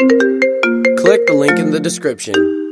Click the link in the description.